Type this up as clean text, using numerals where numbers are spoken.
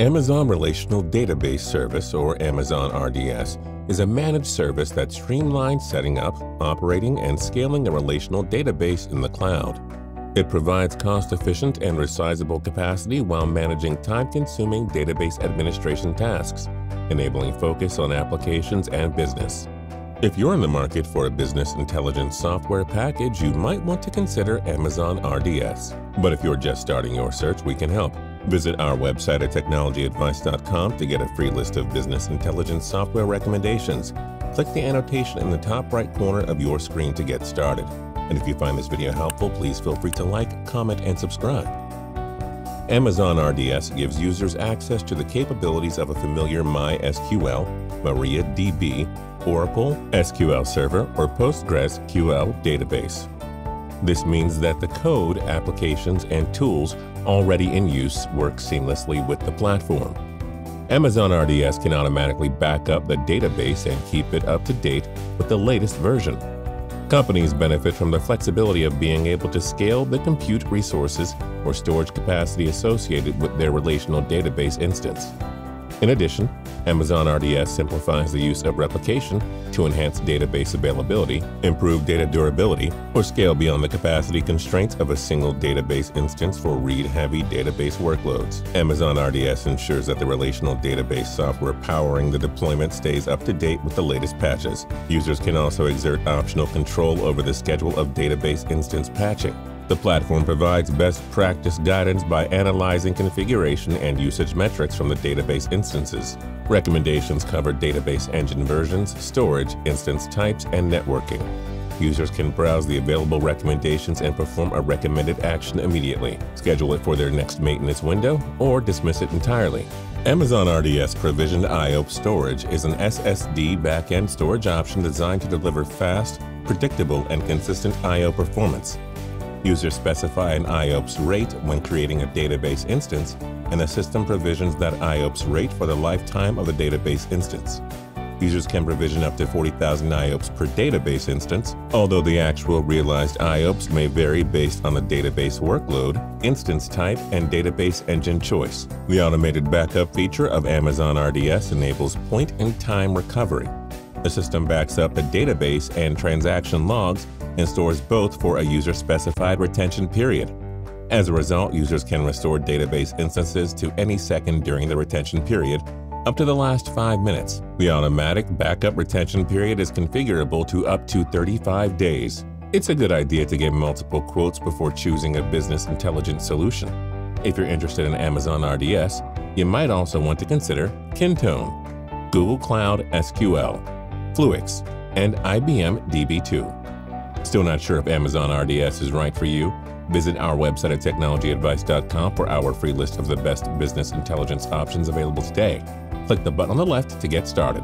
Amazon Relational Database Service, or Amazon RDS, is a managed service that streamlines setting up, operating, and scaling a relational database in the cloud. It provides cost-efficient and resizable capacity while managing time-consuming database administration tasks, enabling focus on applications and business. If you're in the market for a business intelligence software package, you might want to consider Amazon RDS. But if you're just starting your search, we can help. Visit our website at technologyadvice.com to get a free list of business intelligence software recommendations. Click the annotation in the top right corner of your screen to get started. And if you find this video helpful, please feel free to like, comment, and subscribe. Amazon RDS gives users access to the capabilities of a familiar MySQL, MariaDB, Oracle SQL Server, or PostgreSQL database. This means that the code, applications, and tools already in use work seamlessly with the platform. Amazon RDS can automatically back up the database and keep it up to date with the latest version. Companies benefit from the flexibility of being able to scale the compute resources or storage capacity associated with their relational database instance. In addition, Amazon RDS simplifies the use of replication to enhance database availability, improve data durability, or scale beyond the capacity constraints of a single database instance for read-heavy database workloads. Amazon RDS ensures that the relational database software powering the deployment stays up to date with the latest patches. Users can also exert optional control over the schedule of database instance patching. The platform provides best practice guidance by analyzing configuration and usage metrics from the database instances. Recommendations cover database engine versions, storage, instance types, and networking. Users can browse the available recommendations and perform a recommended action immediately, schedule it for their next maintenance window, or dismiss it entirely. Amazon RDS provisioned IOPS storage is an SSD backend storage option designed to deliver fast, predictable, and consistent I/O performance. Users specify an IOPS rate when creating a database instance, and the system provisions that IOPS rate for the lifetime of the database instance. Users can provision up to 40,000 IOPS per database instance, although the actual realized IOPS may vary based on the database workload, instance type, and database engine choice. The automated backup feature of Amazon RDS enables point-in-time recovery. The system backs up the database and transaction logs and stores both for a user-specified retention period. As a result, users can restore database instances to any second during the retention period, up to the last 5 minutes. The automatic backup retention period is configurable to up to 35 days. It's a good idea to get multiple quotes before choosing a business intelligence solution. If you're interested in Amazon RDS, you might also want to consider Kintone, Google Cloud SQL, Fluix, and IBM DB2. Still not sure if Amazon RDS is right for you? Visit our website at technologyadvice.com for our free list of the best business intelligence options available today. Click the button on the left to get started.